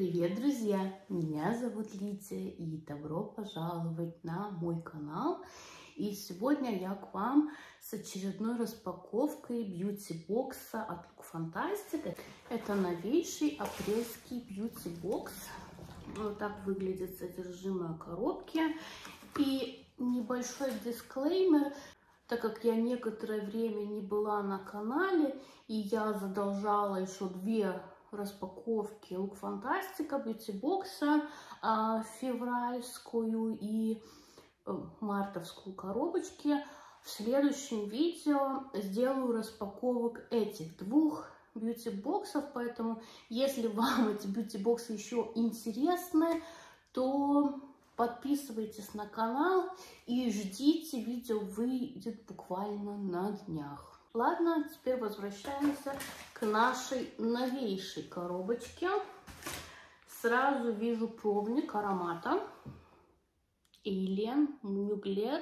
Привет, друзья! Меня зовут Лидия, и добро пожаловать на мой канал. И сегодня я к вам с очередной распаковкой бьюти-бокса от Lookfantastic. Это новейший апрельский бьюти-бокс. Вот так выглядит содержимое коробки. И небольшой дисклеймер, так как я некоторое время не была на канале, и я задолжала еще две распаковки Lookfantastic бьюти-бокса, февральскую и мартовскую коробочки. В следующем видео сделаю распаковок этих двух бьюти-боксов, поэтому если вам эти бьюти-боксы еще интересны, то подписывайтесь на канал и ждите, видео выйдет буквально на днях. Ладно, теперь возвращаемся к нашей новейшей коробочке. Сразу вижу пробник аромата Эйлен Мюглер.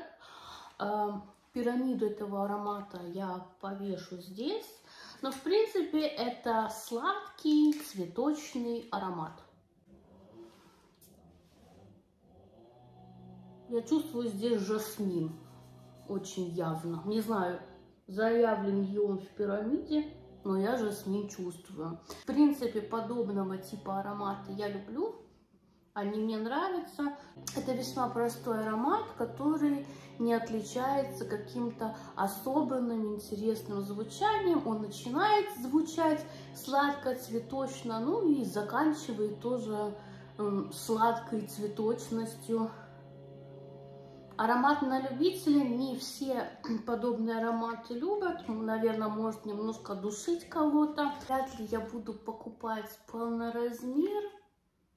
Пирамиду этого аромата я повешу здесь. Но, в принципе, это сладкий цветочный аромат. Я чувствую здесь жасмин очень явно. Не знаю, заявлен ли он в пирамиде, но я жасмин чувствую. В принципе, подобного типа аромата я люблю. Они мне нравятся. Это весьма простой аромат, который не отличается каким-то особенным интересным звучанием. Он начинает звучать сладко-цветочно, ну и заканчивает тоже сладкой цветочностью. Аромат на любителя, не все подобные ароматы любят, наверное, может немножко душить кого-то. Вряд ли я буду покупать полный размер,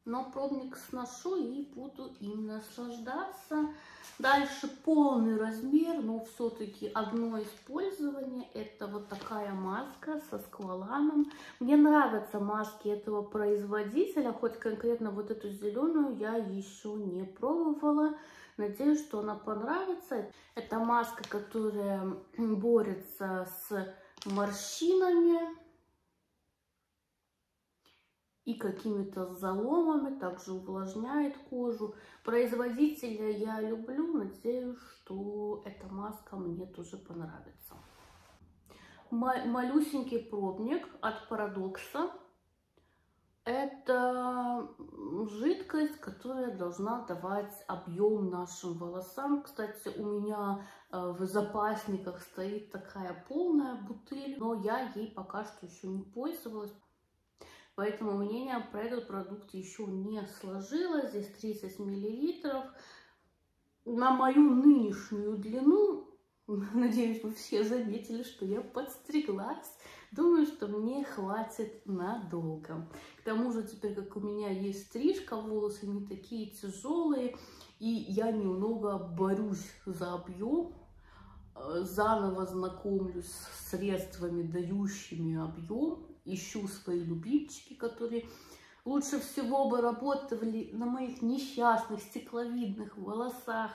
но пробник сношу и буду им наслаждаться. Дальше полный размер, но все-таки одно использование. Это вот такая маска со скваланом. Мне нравятся маски этого производителя, хоть конкретно вот эту зеленую я еще не пробовала. Надеюсь, что она понравится. Это маска, которая борется с морщинами и какими-то заломами, также увлажняет кожу. Производителя я люблю, надеюсь, что эта маска мне тоже понравится. Малюсенький пробник от Paradoxx. Это жидкость, которая должна давать объем нашим волосам. Кстати, у меня в запасниках стоит такая полная бутыль, но я ей пока что еще не пользовалась. Поэтому мнение про этот продукт еще не сложилось. Здесь 30 мл. На мою нынешнюю длину, надеюсь, вы все заметили, что я подстриглась. Думаю, что мне хватит надолго. К тому же теперь, как у меня есть стрижка, волосы не такие тяжелые, и я немного борюсь за объем, заново знакомлюсь с средствами, дающими объем, ищу свои любимчики, которые лучше всего бы работали на моих несчастных стекловидных волосах.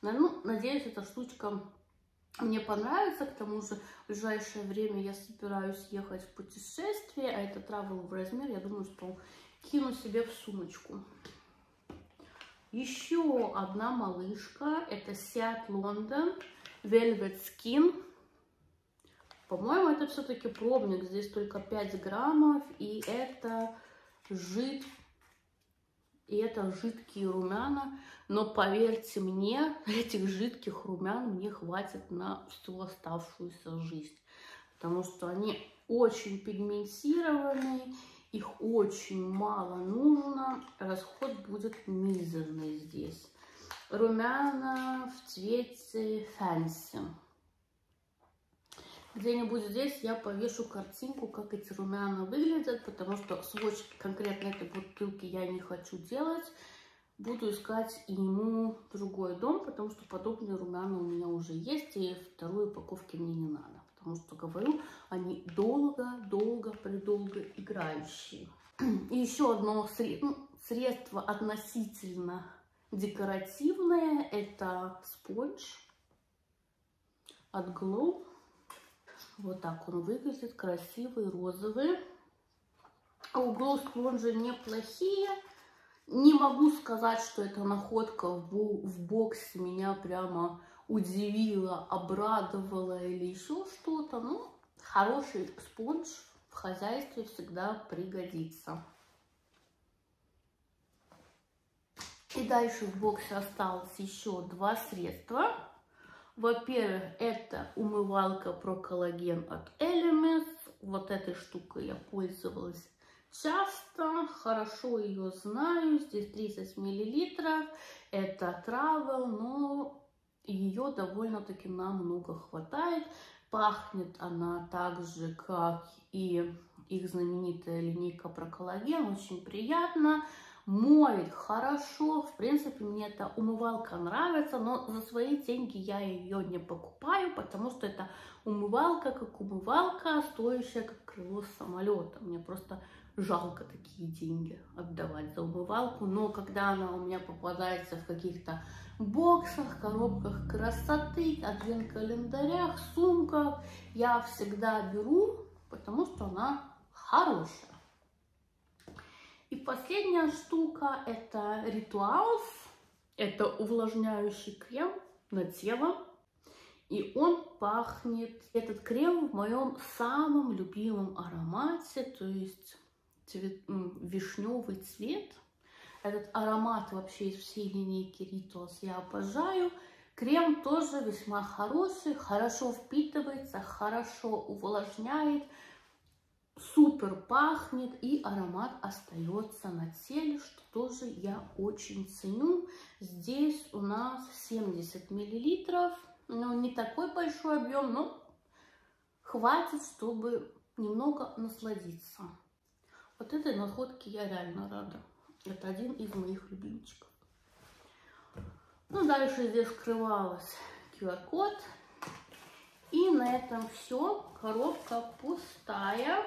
Ну, надеюсь, эта штучка мне понравится. К тому же в ближайшее время я собираюсь ехать в путешествие, а это травеловый размер, я думаю, что кину себе в сумочку. Еще одна малышка, это Ciaté London Velvet Skin. По-моему, это все-таки пробник, здесь только 5 граммов, и это жидкие румяна, но поверьте мне, этих жидких румян мне хватит на всю оставшуюся жизнь, потому что они очень пигментированные, их очень мало нужно, расход будет мизерный здесь. Румяна в цвете Fancy. Где-нибудь здесь я повешу картинку, как эти румяна выглядят, потому что сводч конкретно этой бутылки я не хочу делать. Буду искать ему другой дом, потому что подобные румяна у меня уже есть, и второй упаковки мне не надо, потому что, говорю, они долго-долго-предолго играющие. И еще одно средство относительно декоративное, это спонж от Glow. Вот так он выглядит, красивый, розовый. Glow спонжи неплохие. Не могу сказать, что эта находка в боксе меня прямо удивила, обрадовала или еще что-то. Ну, хороший спонж в хозяйстве всегда пригодится. И дальше в боксе осталось еще два средства. Во-первых, это умывалка про коллаген от Elemis. Вот этой штукой я пользовалась часто, хорошо ее знаю. Здесь 30 мл. Это travel, но ее довольно-таки намного хватает. Пахнет она так же, как и их знаменитая линейка про коллаген. Очень приятно. Моет хорошо, в принципе, мне эта умывалка нравится, но за свои деньги я ее не покупаю, потому что это умывалка как умывалка, стоящая как крыло самолета. Мне просто жалко такие деньги отдавать за умывалку, но когда она у меня попадается в каких-то боксах, коробках красоты, адвент-календарях, сумках, я всегда беру, потому что она хорошая. И последняя штука — это Rituals. Это увлажняющий крем на тело. И он пахнет... Этот крем в моем самом любимом аромате, то есть вишневый цвет. Этот аромат вообще из всей линейки Rituals я обожаю. Крем тоже весьма хороший, хорошо впитывается, хорошо увлажняет. Супер пахнет, и аромат остается на теле, что тоже я очень ценю. Здесь у нас 70 мл, но не такой большой объем, но хватит, чтобы немного насладиться. Вот этой находке я реально рада. Это один из моих любимчиков. Ну, дальше здесь скрывалась QR-код. И на этом все. Коробка пустая.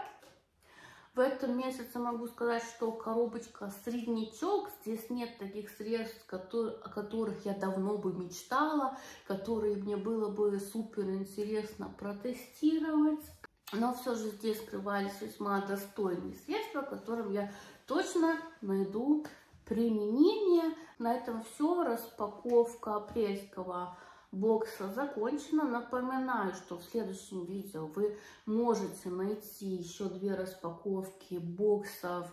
В этом месяце могу сказать, что коробочка среднячок. Здесь нет таких средств, о которых я давно бы мечтала, которые мне было бы супер интересно протестировать. Но все же здесь скрывались весьма достойные средства, которым я точно найду применение. На этом все. Распаковка апрельского бокса закончена. Напоминаю, что в следующем видео вы можете найти еще две распаковки боксов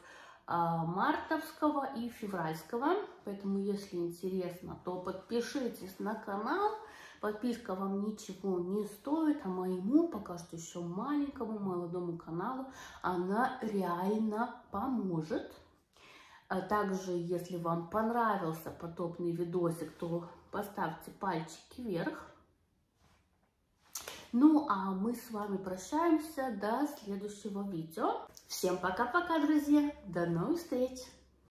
мартовского и февральского. Поэтому, если интересно, то подпишитесь на канал. Подписка вам ничего не стоит, а моему, пока что еще маленькому, молодому каналу, она реально поможет. Также, если вам понравился подобный видосик, то поставьте пальчики вверх. Ну, а мы с вами прощаемся до следующего видео. Всем пока-пока, друзья. До новых встреч!